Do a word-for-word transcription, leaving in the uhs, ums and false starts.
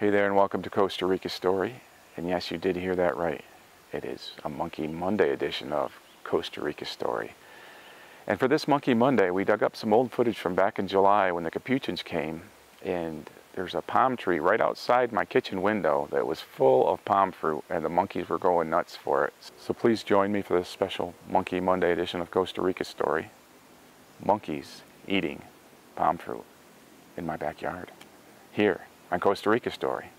Hey there and welcome to Costa Rica Story. And yes, you did hear that right. It is a Monkey Monday edition of Costa Rica Story. And for this Monkey Monday, we dug up some old footage from back in July when the Capuchins came, and there's a palm tree right outside my kitchen window that was full of palm fruit, and the monkeys were going nuts for it. So please join me for this special Monkey Monday edition of Costa Rica Story. Monkeys eating palm fruit in my backyard. Here on Costa Rica Story.